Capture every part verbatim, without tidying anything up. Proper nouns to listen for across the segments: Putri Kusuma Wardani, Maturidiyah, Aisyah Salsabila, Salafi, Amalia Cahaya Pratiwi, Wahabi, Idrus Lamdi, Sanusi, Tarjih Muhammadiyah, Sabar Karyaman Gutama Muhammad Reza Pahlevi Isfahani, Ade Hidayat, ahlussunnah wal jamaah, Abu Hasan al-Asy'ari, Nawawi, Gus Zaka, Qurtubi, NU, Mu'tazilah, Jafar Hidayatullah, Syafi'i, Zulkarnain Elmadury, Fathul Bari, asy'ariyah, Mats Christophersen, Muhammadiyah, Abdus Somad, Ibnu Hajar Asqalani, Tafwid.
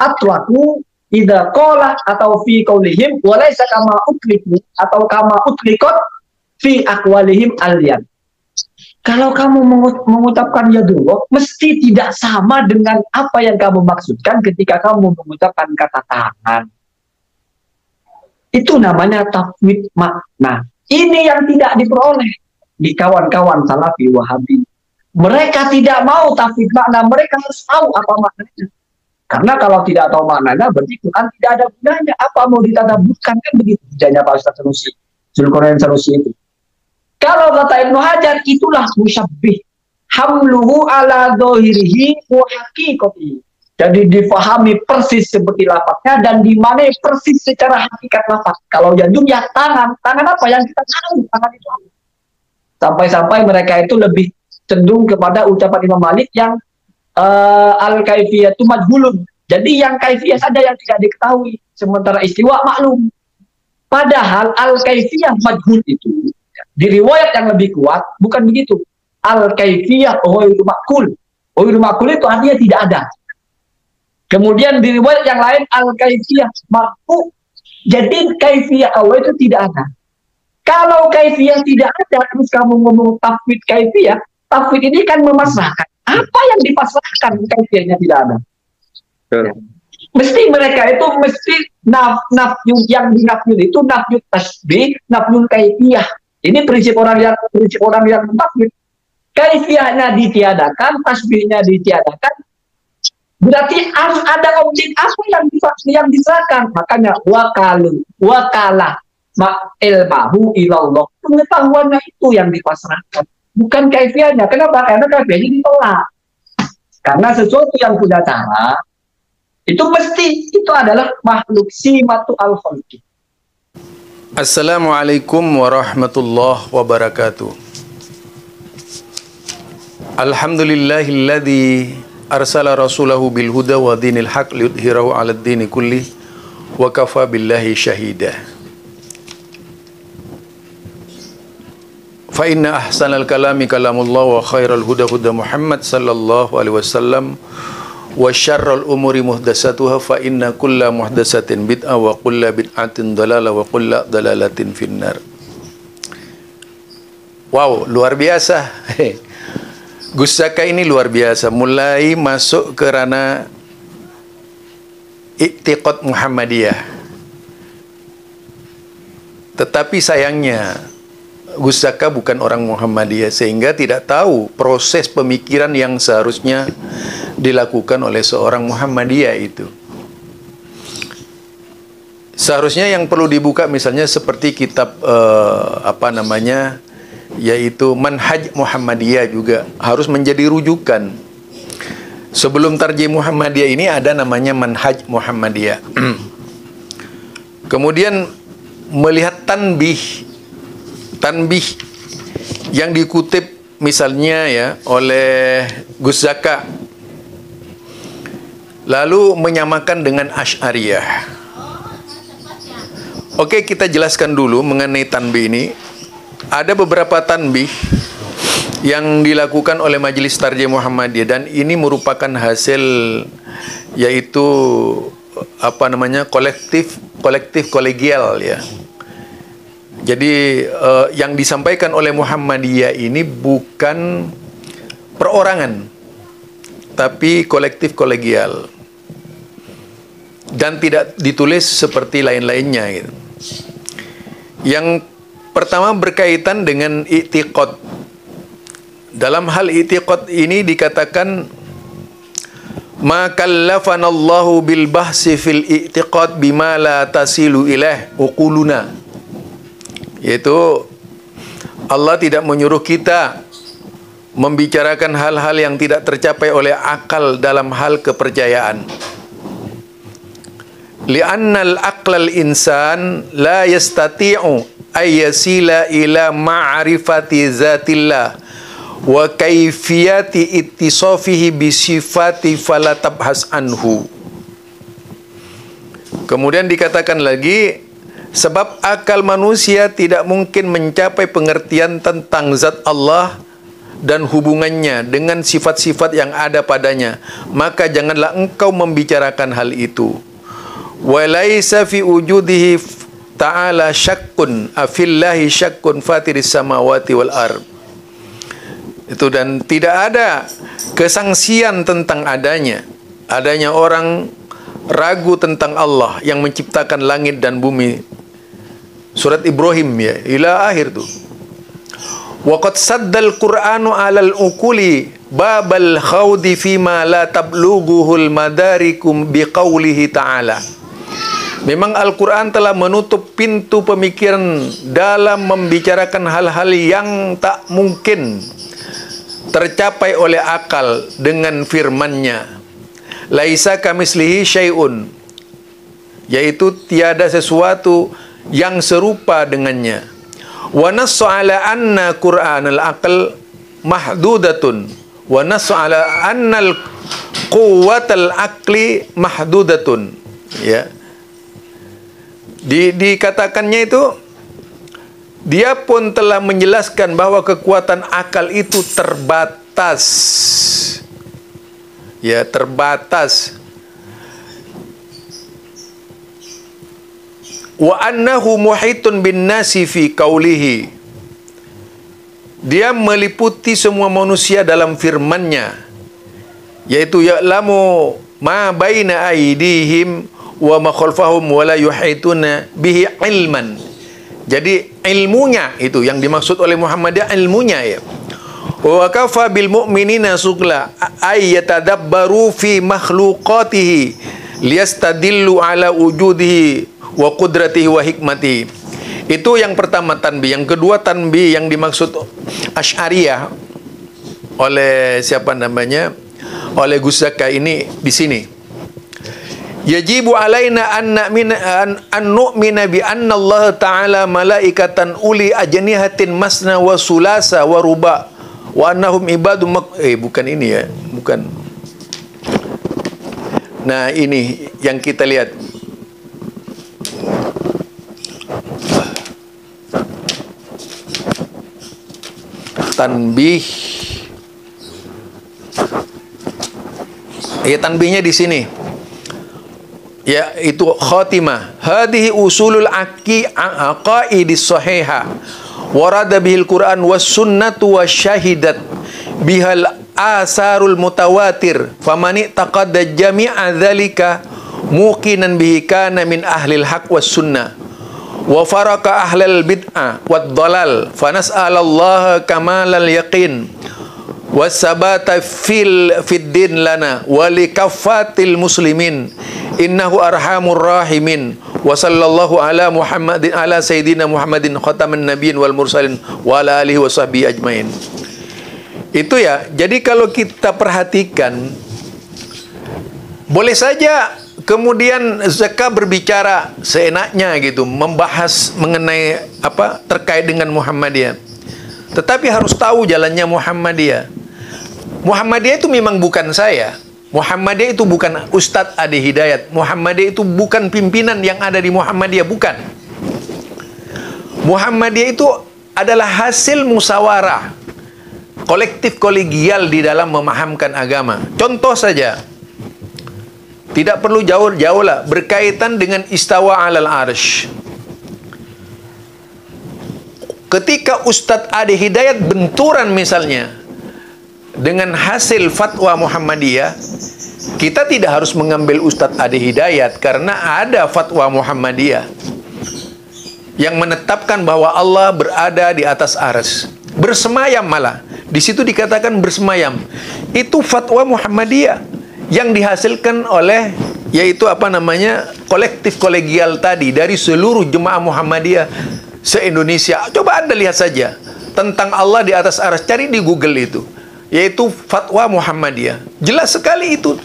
atlaku idza qala atau fi qaulihim wa laisa kama utliku atau kama utlikot fi aqwalihim alyan. Kalau kamu mengucapkan yadullah, mesti tidak sama dengan apa yang kamu maksudkan ketika kamu mengucapkan kata tangan. Itu namanya tafwid makna. Ini yang tidak diperoleh di kawan-kawan salafi wahabi. Mereka tidak mau tafwid makna, mereka harus tahu apa maknanya. Karena kalau tidak tahu maknanya, berarti Quran tidak ada gunanya. Apa mau ditadaburkan, kan begitu gunanya Pak Ustaz Sanusi, Zulkarnain Elmadury itu. Kalau kata Ibnu Hajar, itulah musyabbih. Hamluhu ala dhohirihi wa haqiqatihi. Jadi difahami persis seperti lafaznya dan dimaknai persis secara hakikat lafaz. Kalau jumlah tangan, tangan apa yang kita tahu? Tangan itu. Sampai-sampai mereka itu lebih cenderung kepada ucapan Imam Malik yang uh, al-kaifiyatu majhulun. Jadi yang kaifiyah saja yang tidak diketahui, sementara istiwa maklum. Padahal al-kaifiyah majhul itu di riwayat yang lebih kuat bukan begitu. Al-kaifiyah ghairu ma'qul. Ghairu ma'qul itu artinya tidak ada. Kemudian di riwayat yang lain al-kaifiyah marfu. Jadi kaifiyah awal itu tidak ada. Kalau kaifiyah tidak ada terus kamu ngomong tafwid kaifiyah, tafwid ini kan memasrahkan. Apa yang dipasrahkan kaifiyahnya tidak ada. Ya. Mesti mereka itu mesti naf nafyu yang dinafyu itu nafyu tasbih, nafyu kaifiyah. Ini prinsip orang yang prinsip orang yang tafwid. Kaifiyahnya ditiadakan, tasbihnya ditiadakan. Berarti harus ada objek apa yang difaksi yang diserahkan. Makanya wakalu wakalah ma'ilmahu ilallah. Pengetahuannya itu yang dipasrahkan, bukan kaifiahnya. Kenapa? Karena kaifiahnya ditolak. Karena sesuatu yang punya cara itu mesti itu adalah makhluk simatu al-khalqi. Assalamualaikum warahmatullahi wabarakatuh. Alhamdulillahilladzi arsala rasulahu bil huda wa dinil haq liyudhhirahu 'alad dini kullih wa kafa billahi shahida. Fa inna ahsanal kalami kalamullah wa khairal huda huda Muhammad sallallahu alaihi wasallam wa syarral umuri muhdatsatuha fa inna kulla muhdatsatin bid'ah wa kulla bid'atin dalalah wa kulla dalalatin finnar. Wow, luar biasa. Gus Zaka ini luar biasa, mulai masuk ke ranah i'tiqad Muhammadiyah. Tetapi sayangnya Gus Zaka bukan orang Muhammadiyah, sehingga tidak tahu proses pemikiran yang seharusnya dilakukan oleh seorang Muhammadiyah itu. Seharusnya yang perlu dibuka misalnya seperti kitab eh, apa namanya, yaitu Manhaj Muhammadiyah juga harus menjadi rujukan. Sebelum Tarjih Muhammadiyah ini ada namanya Manhaj Muhammadiyah. Kemudian melihat tanbih, tanbih yang dikutip misalnya ya oleh Gus Zaka, lalu menyamakan dengan asy'ariyah. Oke, kita jelaskan dulu mengenai tanbih ini. Ada beberapa tanbih yang dilakukan oleh Majelis Tarjih Muhammadiyah dan ini merupakan hasil yaitu apa namanya kolektif kolektif kolegial ya. Jadi eh, yang disampaikan oleh Muhammadiyah ini bukan perorangan tapi kolektif kolegial dan tidak ditulis seperti lain-lainnya gitu. Yang pertama berkaitan dengan i'tiqad. Dalam hal i'tiqad ini dikatakan ma kallafanallahu bil bahsi fil i'tiqad bima la tasilu ilaih uquluna. Yaitu Allah tidak menyuruh kita membicarakan hal-hal yang tidak tercapai oleh akal dalam hal kepercayaan. Li'annal aqlal insan la yastati'u ayyasila ila ma'rifati zatillah wa kaifiyati ittisafihi bisifati falatabhas anhu. Kemudian dikatakan lagi, sebab akal manusia tidak mungkin mencapai pengertian tentang zat Allah dan hubungannya dengan sifat-sifat yang ada padanya, maka janganlah engkau membicarakan hal itu. Walaisa fi wujudihi ta'ala syakkun afillahi syakkun fatiris samawati wal ard. Itu, dan tidak ada kesangsian tentang adanya adanya orang ragu tentang Allah yang menciptakan langit dan bumi. Surat Ibrahim ya, ila akhir tuh. Waqad saddal Qur'anu 'alal uquli babal khawdi fima la tablughuhul madarikum biqaulihi ta'ala. Memang Al-Qur'an telah menutup pintu pemikiran dalam membicarakan hal-hal yang tak mungkin tercapai oleh akal dengan firman-Nya. Laisa kamislihi syai'un, yaitu tiada sesuatu yang serupa dengannya. Wa nassu ala anna Qur'anal aql mahdudatun wa nassu ala annal quwwatal aqli mahdudatun, ya. Di dikatakannya itu, dia pun telah menjelaskan bahwa kekuatan akal itu terbatas. Ya, terbatas. Wa annahu muhitun bin nasi fi qaulihi, dia meliputi semua manusia dalam firman-Nya, yaitu ya'lamu ma baina aydihim wa ma khalfahum wa la yuhituna bihi ilman. Jadi ilmunya itu yang dimaksud oleh Muhammadiyah, ilmunya ya. Wa kafa bil mu'minina sugla ay yatadabbaru fi makhluqatihi liyastadillu ala wujudihi wa qudratihi wa hikmatihi. Itu yang pertama tanbih. Yang kedua tanbih yang dimaksud asy'ariyah oleh siapa namanya, oleh Gus Zaka ini di sini. Yajibu alaina an nu'mina an nu'mina bi anna Allah ta'ala malaikatan uli ajnihatin masna wa sulasa wa ruba wa annahum ibadu mak eh bukan ini ya bukan nah ini yang kita lihat. Tanbih. Ya, tanbihnya di sini. Ya, itu khatimah. Hadhihi usulul aqaidis shahihah. Warada bihil Qur'an was sunnatu wasyahidat bihal asarul mutawatir. Famani taqadda jami'a dzalika muqinan bihi kana min ahlil haq was sunnah. Wa faraka ahlal bid'ah wad dalal fa nas'alallaha kamalal yaqin wasabata fil fid din lana wa likaffatil muslimin innahu arhamur rahimin wa sallallahu ala muhammadin ala sayidina muhammadin khataman nabiyyin wal mursalin wa ala alihi washabbihi ajmain. Itu ya. Jadi kalau kita perhatikan, boleh saja kemudian Zaka berbicara seenaknya gitu, membahas mengenai apa terkait dengan Muhammadiyah. Tetapi harus tahu jalannya Muhammadiyah. Muhammadiyah itu memang bukan saya. Muhammadiyah itu bukan Ustadz Ade Hidayat. Muhammadiyah itu bukan pimpinan yang ada di Muhammadiyah, bukan. Muhammadiyah itu adalah hasil musyawarah kolektif kolegial di dalam memahamkan agama. Contoh saja, tidak perlu jauh-jauh lah, berkaitan dengan istawa alal arsh. Ketika Ustadz Ade Hidayat benturan misalnya dengan hasil fatwa Muhammadiyah, kita tidak harus mengambil Ustadz Ade Hidayat karena ada fatwa Muhammadiyah yang menetapkan bahwa Allah berada di atas arsy, bersemayam malah. Di situ dikatakan bersemayam. Itu fatwa Muhammadiyah yang dihasilkan oleh, yaitu apa namanya, kolektif kolegial tadi dari seluruh jemaah Muhammadiyah se-Indonesia. Coba Anda lihat saja tentang Allah di atas arsy, cari di Google itu, yaitu fatwa Muhammadiyah. Jelas sekali itu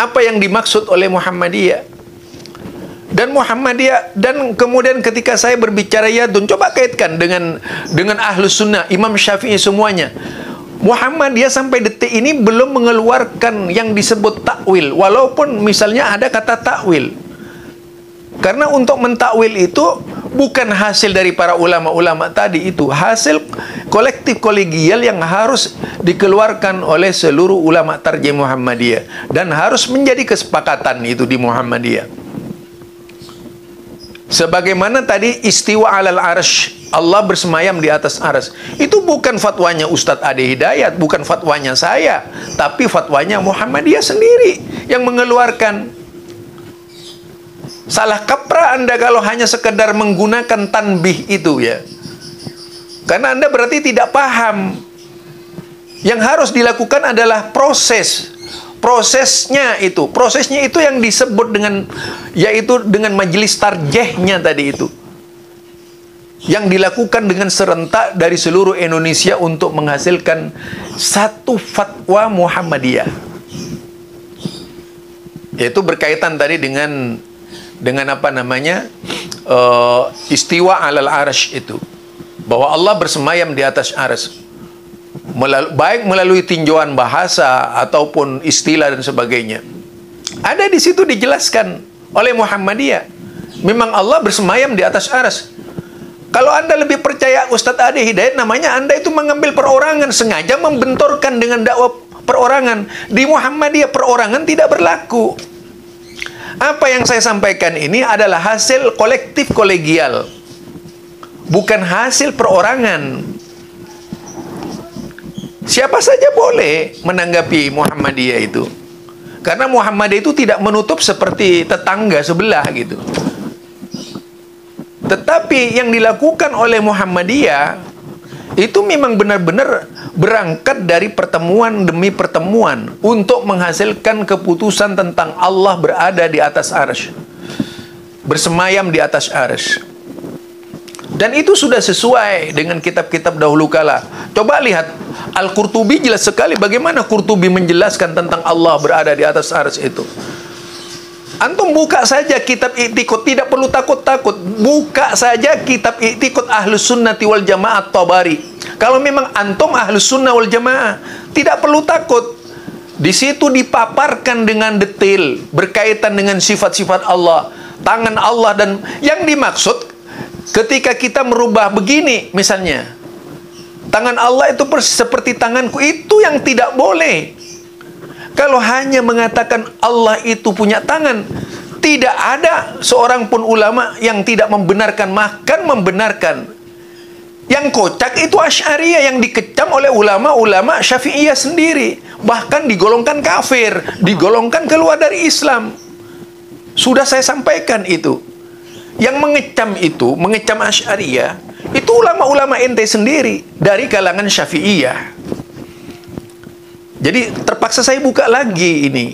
apa yang dimaksud oleh Muhammadiyah. Dan Muhammadiyah, dan kemudian ketika saya berbicara yadun, coba kaitkan dengan dengan ahlus sunnah, Imam Syafi'i semuanya. Muhammadiyah sampai detik ini belum mengeluarkan yang disebut takwil, walaupun misalnya ada kata takwil. Karena untuk mentakwil itu bukan hasil dari para ulama-ulama tadi itu, hasil kolektif kolegial yang harus dikeluarkan oleh seluruh ulama Tarjih Muhammadiyah dan harus menjadi kesepakatan itu di Muhammadiyah. Sebagaimana tadi istiwa alal arsh, Allah bersemayam di atas arsy, itu bukan fatwanya Ustadz Ade Hidayat, bukan fatwanya saya, tapi fatwanya Muhammadiyah sendiri yang mengeluarkan. Salah kaprah Anda kalau hanya sekedar menggunakan tanbih itu, ya. Karena Anda berarti tidak paham. Yang harus dilakukan adalah proses. Prosesnya itu, prosesnya itu yang disebut dengan, yaitu dengan majelis tarjihnya tadi itu, yang dilakukan dengan serentak dari seluruh Indonesia untuk menghasilkan satu fatwa Muhammadiyah. Yaitu berkaitan tadi dengan dengan apa namanya uh, istiwa alal arsy itu, bahwa Allah bersemayam di atas arsy, Melalu, baik melalui tinjauan bahasa ataupun istilah dan sebagainya. Ada di situ dijelaskan oleh Muhammadiyah, memang Allah bersemayam di atas arsy. Kalau Anda lebih percaya Ustadz Ade Hidayat, namanya Anda itu mengambil perorangan, sengaja membenturkan dengan dakwah perorangan. Di Muhammadiyah perorangan tidak berlaku. Apa yang saya sampaikan ini adalah hasil kolektif kolegial, bukan hasil perorangan. Siapa saja boleh menanggapi Muhammadiyah itu, karena Muhammadiyah itu tidak menutup seperti tetangga sebelah gitu. Tetapi yang dilakukan oleh Muhammadiyah itu memang benar-benar berangkat dari pertemuan demi pertemuan untuk menghasilkan keputusan tentang Allah berada di atas arsy, bersemayam di atas arsy. Dan itu sudah sesuai dengan kitab-kitab dahulu kala. Coba lihat Al-Qurtubi, jelas sekali bagaimana Qurtubi menjelaskan tentang Allah berada di atas arsy itu. Antum buka saja kitab i'tikad, tidak perlu takut-takut. Buka saja kitab i'tikad Ahlussunnah wal Jamaah Tabari. Kalau memang antum Ahlussunnah wal Jamaah, tidak perlu takut. Di situ dipaparkan dengan detail berkaitan dengan sifat-sifat Allah, tangan Allah, dan yang dimaksud ketika kita merubah begini misalnya. Tangan Allah itu seperti tanganku, itu yang tidak boleh. Kalau hanya mengatakan Allah itu punya tangan, tidak ada seorang pun ulama yang tidak membenarkan, bahkan membenarkan. Yang kocak itu asy'ariyah yang dikecam oleh ulama-ulama syafi'iyah sendiri. Bahkan digolongkan kafir, digolongkan keluar dari Islam. Sudah saya sampaikan itu. Yang mengecam itu, mengecam asy'ariyah, itu ulama-ulama ente sendiri dari kalangan syafi'iyah. Jadi terpaksa saya buka lagi ini.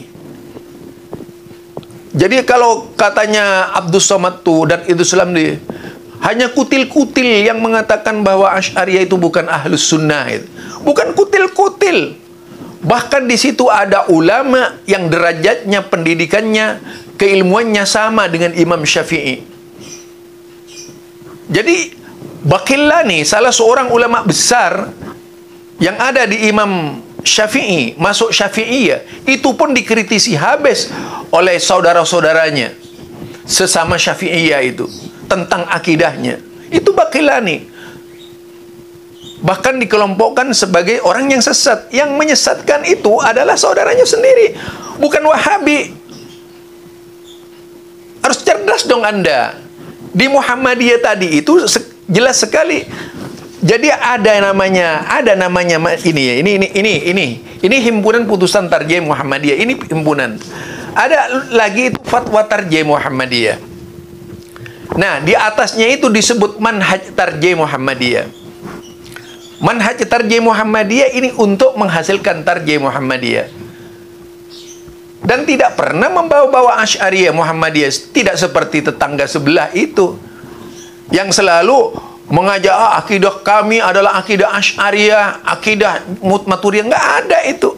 Jadi kalau katanya Abdus Somad tuh dan Idrus Lamdi, hanya kutil-kutil yang mengatakan bahwa asy'ariyah itu bukan ahlus sunnah itu. Bukan kutil-kutil. Bahkan di situ ada ulama yang derajatnya, pendidikannya, keilmuannya sama dengan Imam Syafi'i. Jadi Bakillani, salah seorang ulama besar yang ada di Imam Syafi'i, masuk Syafi'iyah, itu pun dikritisi habis oleh saudara-saudaranya sesama Syafi'iyah itu tentang akidahnya. Itu Bakillani, bahkan dikelompokkan sebagai orang yang sesat. Yang menyesatkan itu adalah saudaranya sendiri, bukan Wahabi. Harus cerdas dong Anda. Di Muhammadiyah tadi itu jelas sekali. Jadi ada namanya, ada namanya ini ya, ini ini ini ini ini himpunan putusan Tarjih Muhammadiyah, ini himpunan. Ada lagi itu fatwa Tarjih Muhammadiyah. Nah, di atasnya itu disebut manhaj Tarjih Muhammadiyah. Manhaj Tarjih Muhammadiyah ini untuk menghasilkan Tarjih Muhammadiyah. Dan tidak pernah membawa-bawa asy'ariyah Muhammadiyah, tidak seperti tetangga sebelah itu yang selalu mengajak, ah, akidah kami adalah akidah asy'ariyah, akidah maturiyah. Nggak ada itu.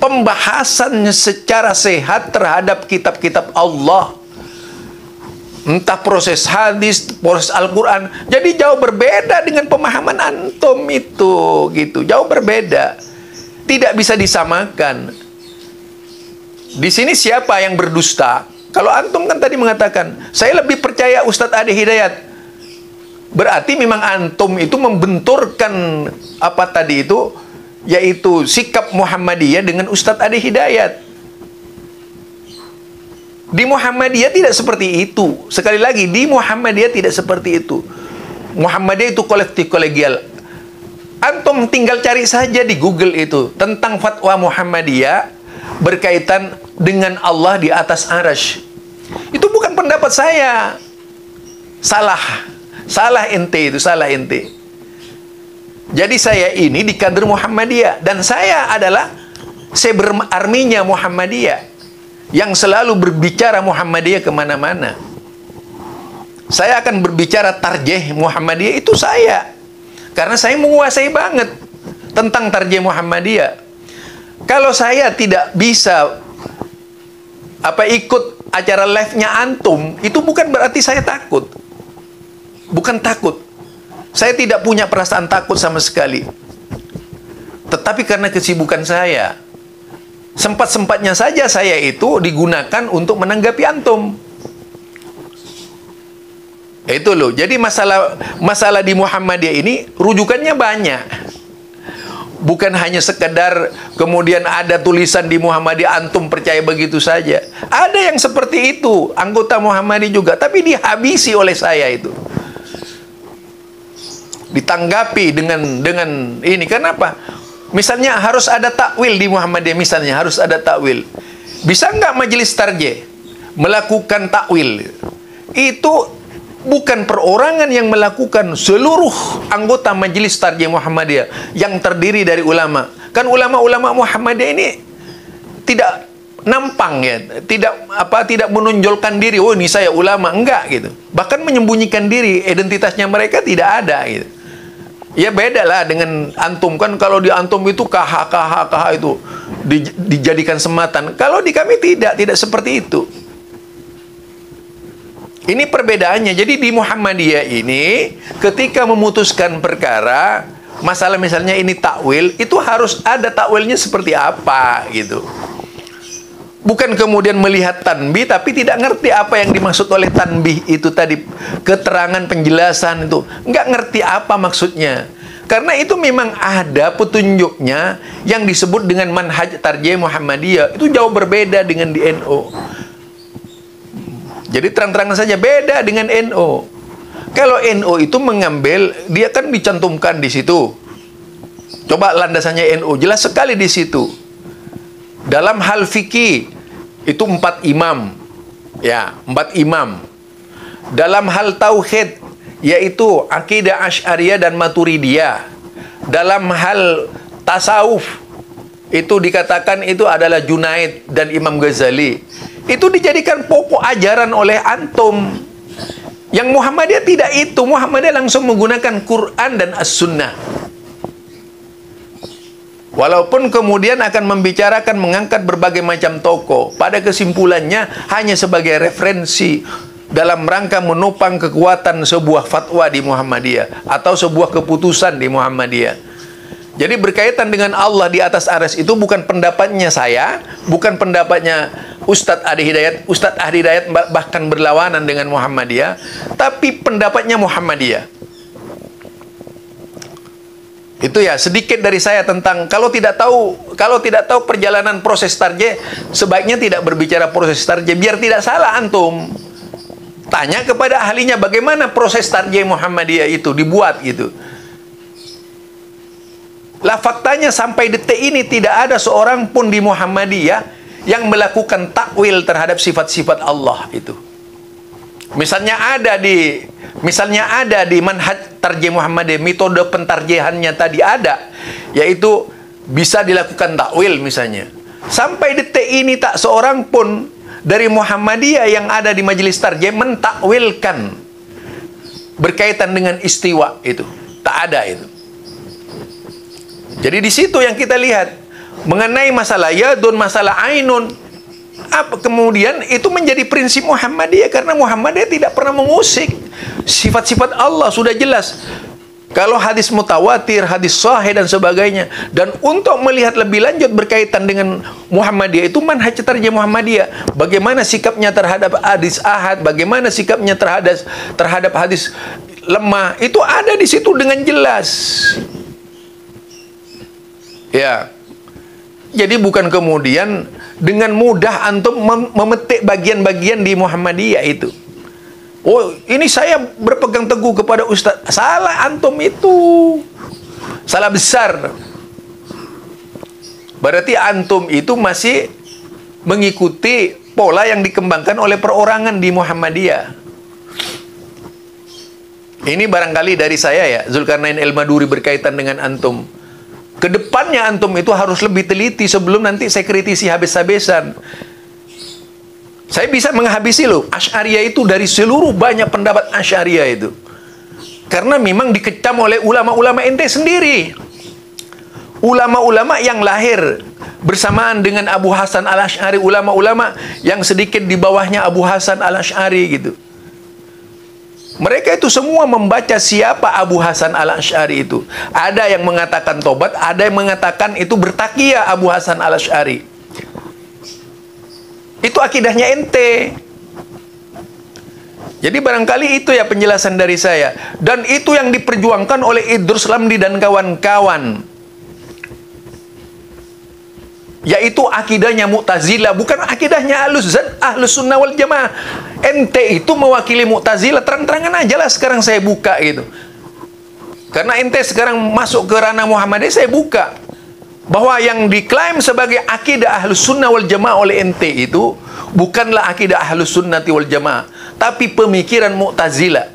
Pembahasan secara sehat terhadap kitab-kitab Allah, entah proses hadis, proses Al-Quran. Jadi jauh berbeda dengan pemahaman antum itu gitu. Jauh berbeda, tidak bisa disamakan. Di sini siapa yang berdusta? Kalau antum kan tadi mengatakan, saya lebih percaya Ustadz Ade Hidayat, Berarti memang antum itu membenturkan apa tadi itu, yaitu sikap Muhammadiyah dengan Ustadz Ade Hidayat. Di Muhammadiyah tidak seperti itu. Sekali lagi, di Muhammadiyah tidak seperti itu. Muhammadiyah itu kolektif kolegial. Antum tinggal cari saja di Google itu tentang fatwa Muhammadiyah berkaitan dengan Allah di atas Arasy. Itu bukan pendapat saya. Salah. Salah ente itu, salah ente. Jadi saya ini di kader Muhammadiyah, dan saya adalah cyber arminya Muhammadiyah yang selalu berbicara Muhammadiyah kemana-mana. Saya akan berbicara tarjih Muhammadiyah, itu saya, karena saya menguasai banget tentang tarjih Muhammadiyah. Kalau saya tidak bisa apa ikut acara live-nya antum, itu bukan berarti saya takut. Bukan takut. Saya tidak punya perasaan takut sama sekali. Tetapi karena kesibukan saya, sempat-sempatnya saja saya itu digunakan untuk menanggapi antum. Itu loh. Jadi masalah masalah di Muhammadiyah ini rujukannya banyak. Bukan hanya sekedar kemudian ada tulisan di Muhammadiyah antum percaya begitu saja. Ada yang seperti itu, anggota Muhammadiyah juga, tapi dihabisi oleh saya itu. Ditanggapi dengan dengan ini. Kenapa? Misalnya harus ada takwil di Muhammadiyah, misalnya harus ada takwil. Bisa nggak majelis tarjih melakukan takwil? Itu bukan perorangan yang melakukan, seluruh anggota majelis tarjih Muhammadiyah yang terdiri dari ulama. Kan ulama-ulama Muhammadiyah ini tidak nampang ya, tidak apa tidak menonjolkan diri. Oh, ini saya ulama, enggak gitu. Bahkan menyembunyikan diri, identitasnya mereka tidak ada gitu. Ya beda lah dengan antum. Kan kalau di antum itu K H, K H, K H itu di, dijadikan sematan. Kalau di kami tidak, tidak seperti itu. Ini perbedaannya. Jadi di Muhammadiyah ini ketika memutuskan perkara, masalah misalnya ini takwil, itu harus ada takwilnya seperti apa gitu. Bukan kemudian melihat tanbih tapi tidak ngerti apa yang dimaksud oleh tanbih itu tadi, keterangan penjelasan itu nggak ngerti apa maksudnya. Karena itu memang ada petunjuknya yang disebut dengan manhaj tarjih Muhammadiyah, itu jauh berbeda dengan di N U. Jadi terang-terangan saja beda dengan N U. Kalau N U itu mengambil, dia kan dicantumkan di situ. Coba landasannya N U jelas sekali di situ. Dalam hal fikih itu empat imam, ya empat imam. Dalam hal tauhid yaitu akidah asy'ariyah dan maturidiyah. Dalam hal tasawuf itu dikatakan itu adalah Junaid dan Imam Ghazali. Itu dijadikan pokok ajaran oleh antum. Yang Muhammadiyah tidak itu. Muhammadiyah langsung menggunakan Quran dan as-sunnah. Walaupun kemudian akan membicarakan, mengangkat berbagai macam tokoh, pada kesimpulannya hanya sebagai referensi dalam rangka menopang kekuatan sebuah fatwa di Muhammadiyah atau sebuah keputusan di Muhammadiyah. Jadi berkaitan dengan Allah di atas Arasy itu bukan pendapatnya saya, bukan pendapatnya Ustadz Ade Hidayat. Ustadz Ade Hidayat bahkan berlawanan dengan Muhammadiyah, tapi pendapatnya Muhammadiyah. Itu ya sedikit dari saya tentang, kalau tidak tahu kalau tidak tahu perjalanan proses tarjih, sebaiknya tidak berbicara proses tarjih biar tidak salah antum. Tanya kepada ahlinya bagaimana proses tarjih Muhammadiyah itu dibuat gitu. Lah faktanya sampai detik ini tidak ada seorang pun di Muhammadiyah yang melakukan takwil terhadap sifat-sifat Allah itu. Misalnya ada di Misalnya ada di manhaj tarjih Muhammadiyah, metode pentarjihannya tadi ada, yaitu bisa dilakukan takwil misalnya. Sampai detik ini tak seorang pun dari Muhammadiyah yang ada di majelis tarjih mentakwilkan berkaitan dengan istiwa itu, tak ada itu. Jadi di situ yang kita lihat mengenai masalah yadun, masalah ainun, apa kemudian itu menjadi prinsip Muhammadiyah, karena Muhammadiyah tidak pernah mengusik sifat-sifat Allah, sudah jelas. Kalau hadis mutawatir, hadis sahih dan sebagainya. Dan untuk melihat lebih lanjut berkaitan dengan Muhammadiyah itu manhaj tarjih Muhammadiyah, bagaimana sikapnya terhadap hadis ahad, bagaimana sikapnya terhadap terhadap hadis lemah, itu ada di situ dengan jelas. Ya. Jadi bukan kemudian dengan mudah antum mem memetik bagian-bagian di Muhammadiyah itu. Oh, ini saya berpegang teguh kepada Ustadz. Salah antum itu. Salah besar. Berarti antum itu masih mengikuti pola yang dikembangkan oleh perorangan di Muhammadiyah. Ini barangkali dari saya ya, Zulkarnain Elmadury, berkaitan dengan antum. Kedepannya antum itu harus lebih teliti sebelum nanti saya kritisi habis-habisan. Saya bisa menghabisi loh asy'ariyah itu dari seluruh banyak pendapat asy'ariyah itu. Karena memang dikecam oleh ulama-ulama ente sendiri. Ulama-ulama yang lahir bersamaan dengan Abu Hasan al-Asy'ari, ulama-ulama yang sedikit di bawahnya Abu Hasan al-Asy'ari gitu. Mereka itu semua membaca siapa Abu Hasan al-Asy'ari itu. Ada yang mengatakan tobat, ada yang mengatakan itu bertakia Abu Hasan al-Asy'ari. Itu akidahnya ente. Jadi barangkali itu ya penjelasan dari saya. Dan itu yang diperjuangkan oleh Idrus Lamdi dan kawan-kawan. Yaitu akidahnya Mu'tazilah, bukan akidahnya ahlussunnah wal jamaah. Ente itu mewakili Mu'tazilah, terang-terangan aja lah sekarang saya buka gitu. Karena ente sekarang masuk ke ranah Muhammadiyah, saya buka bahwa yang diklaim sebagai akidah ahlussunnah wal jamaah oleh ente itu bukanlah akidah ahlussunnati wal jamaah, tapi pemikiran Mu'tazilah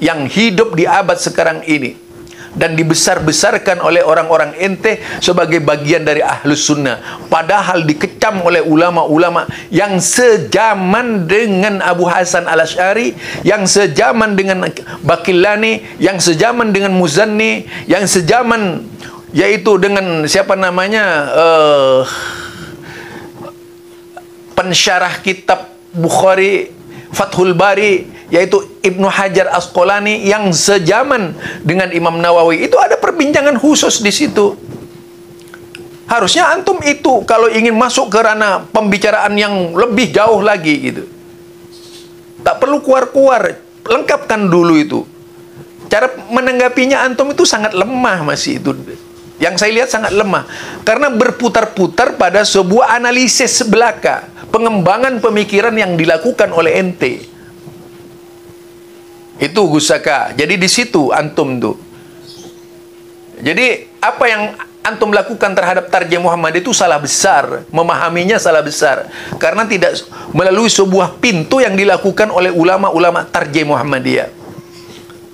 yang hidup di abad sekarang ini dan dibesar-besarkan oleh orang-orang ente sebagai bagian dari ahlus sunnah, padahal dikecam oleh ulama-ulama yang sejaman dengan Abu Hasan al-Asy'ari, yang sejaman dengan Bakillani, yang sejaman dengan Muzanni, yang sejaman yaitu dengan siapa namanya uh, pensyarah kitab Bukhari Fathul Bari, yaitu Ibnu Hajar Asqalani, yang sejaman dengan Imam Nawawi. Itu ada perbincangan khusus di situ. Harusnya antum itu kalau ingin masuk ke ranah pembicaraan yang lebih jauh lagi gitu, tak perlu keluar-keluar, lengkapkan dulu itu. Cara menanggapinya antum itu sangat lemah masih itu. Yang saya lihat sangat lemah, karena berputar-putar pada sebuah analisis belaka, pengembangan pemikiran yang dilakukan oleh ente. Itu Gus Zaka. Jadi di situ antum tuh. Jadi apa yang antum lakukan terhadap Tarjih Muhammadiyah itu salah besar, memahaminya salah besar, karena tidak melalui sebuah pintu yang dilakukan oleh ulama-ulama Tarjih Muhammadiyah.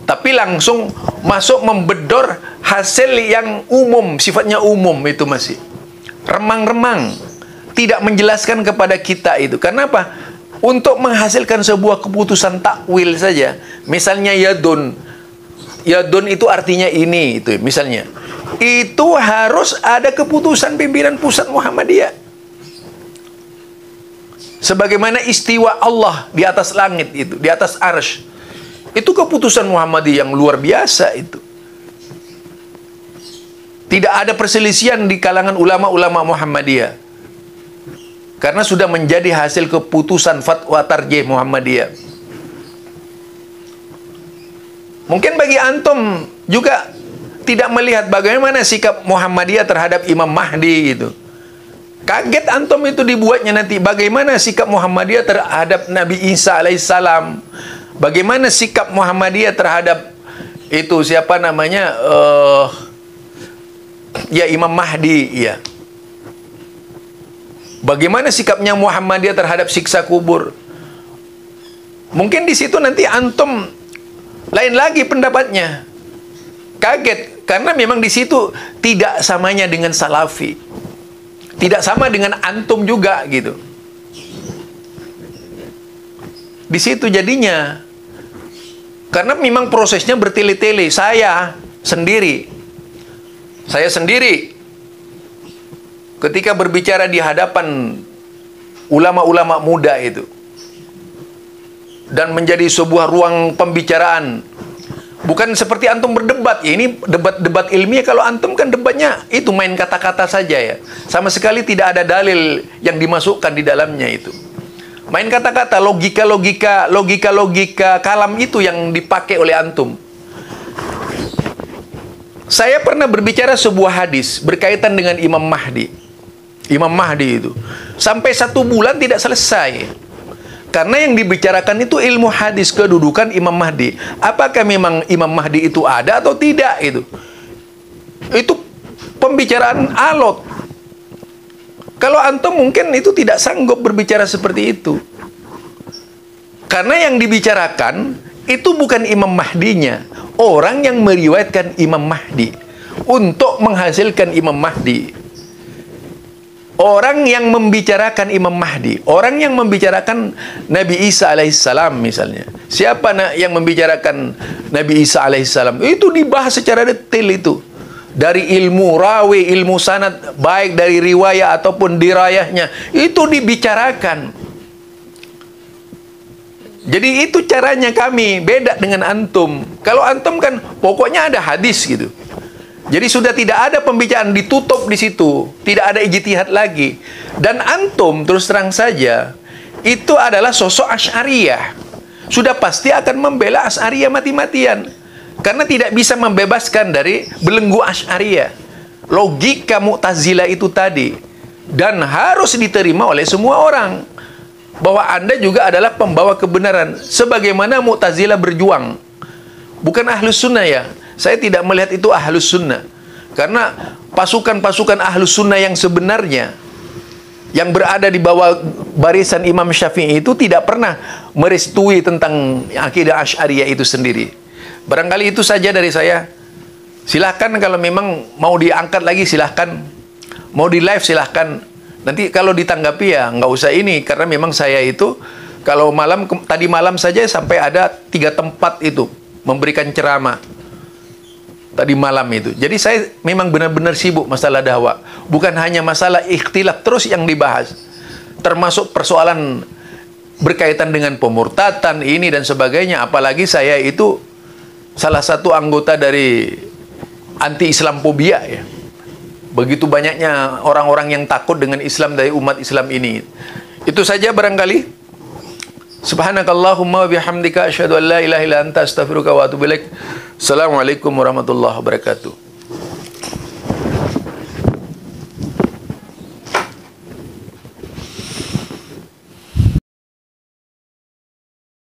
Tapi langsung masuk membedor hasil yang umum, sifatnya umum itu masih remang-remang, tidak menjelaskan kepada kita itu. Karena apa? Untuk menghasilkan sebuah keputusan takwil saja. Misalnya yadun. Yadun itu artinya ini itu misalnya. Itu harus ada keputusan pimpinan pusat Muhammadiyah. Sebagaimana istiwa Allah di atas langit itu, di atas arsy. Itu keputusan Muhammadiyah yang luar biasa itu. Tidak ada perselisihan di kalangan ulama-ulama Muhammadiyah. Karena sudah menjadi hasil keputusan fatwa Tarjih Muhammadiyah. Mungkin bagi antum juga tidak melihat bagaimana sikap Muhammadiyah terhadap Imam Mahdi gitu. Kaget antum itu dibuatnya nanti, bagaimana sikap Muhammadiyah terhadap Nabi Isa alaihissalam. Bagaimana sikap Muhammadiyah terhadap itu siapa namanya uh, ya Imam Mahdi ya. Bagaimana sikapnya Muhammadiyah terhadap siksa kubur? Mungkin di situ nanti antum lain lagi pendapatnya. Kaget, karena memang di situ tidak samanya dengan Salafi. Tidak sama dengan antum juga gitu. Di situ jadinya. Karena memang prosesnya bertele-tele. Saya sendiri. Saya sendiri ketika berbicara di hadapan ulama-ulama muda itu dan menjadi sebuah ruang pembicaraan, bukan seperti antum berdebat ya, ini debat-debat ilmiah. Kalau antum kan debatnya itu main kata-kata saja ya, sama sekali tidak ada dalil yang dimasukkan di dalamnya itu. Main kata-kata, logika-logika, logika-logika kalam itu yang dipakai oleh antum. Saya pernah berbicara sebuah hadis berkaitan dengan Imam Mahdi. Imam Mahdi itu sampai satu bulan tidak selesai, karena yang dibicarakan itu ilmu hadis, kedudukan Imam Mahdi. Apakah memang Imam Mahdi itu ada atau tidak? Itu Itu pembicaraan alot. Kalau antum mungkin itu tidak sanggup berbicara seperti itu, karena yang dibicarakan itu bukan Imam Mahdinya, orang yang meriwayatkan Imam Mahdi untuk menghasilkan Imam Mahdi, orang yang membicarakan Imam Mahdi, orang yang membicarakan Nabi Isa alaihissalam misalnya. Siapa yang membicarakan Nabi Isa alaihissalam? Itu dibahas secara detail itu. Dari ilmu rawi, ilmu sanad, baik dari riwayah ataupun dirayahnya, itu dibicarakan. Jadi itu caranya kami, beda dengan antum. Kalau antum kan pokoknya ada hadis gitu. Jadi sudah tidak ada pembicaraan, ditutup di situ, tidak ada ijtihad lagi. Dan antum terus terang saja, itu adalah sosok asy'ariyah. Sudah pasti akan membela asy'ariyah mati-matian, karena tidak bisa membebaskan dari belenggu asy'ariyah, logika mu'tazilah itu tadi. Dan harus diterima oleh semua orang bahwa Anda juga adalah pembawa kebenaran, sebagaimana mu'tazilah berjuang. Bukan ahlus sunnah ya, saya tidak melihat itu ahlus sunnah, karena pasukan-pasukan ahlus sunnah yang sebenarnya, yang berada di bawah barisan Imam Syafi'i itu tidak pernah merestui tentang akidah asy'ariyah itu sendiri. Barangkali itu saja dari saya. Silahkan kalau memang mau diangkat lagi silahkan, mau di live silahkan. Nanti kalau ditanggapi ya nggak usah ini, karena memang saya itu kalau malam, tadi malam saja sampai ada tiga tempat itu memberikan ceramah tadi malam itu. Jadi saya memang benar-benar sibuk masalah dakwah. Bukan hanya masalah ikhtilaf terus yang dibahas, termasuk persoalan berkaitan dengan pemurtatan ini dan sebagainya. Apalagi saya itu salah satu anggota dari anti-Islamphobia ya. Begitu banyaknya orang-orang yang takut dengan Islam dari umat Islam ini. Itu saja barangkali. Subhanakallahumma wa bihamdika asyhadu an la ilaha illa anta astaghfiruka wa atubu ilaik. Assalamualaikum warahmatullahi wabarakatuh.